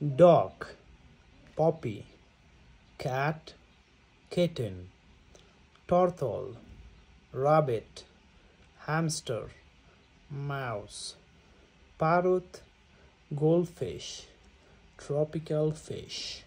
dog, puppy, cat, kitten, turtle, rabbit, hamster, mouse, parrot, goldfish, tropical fish.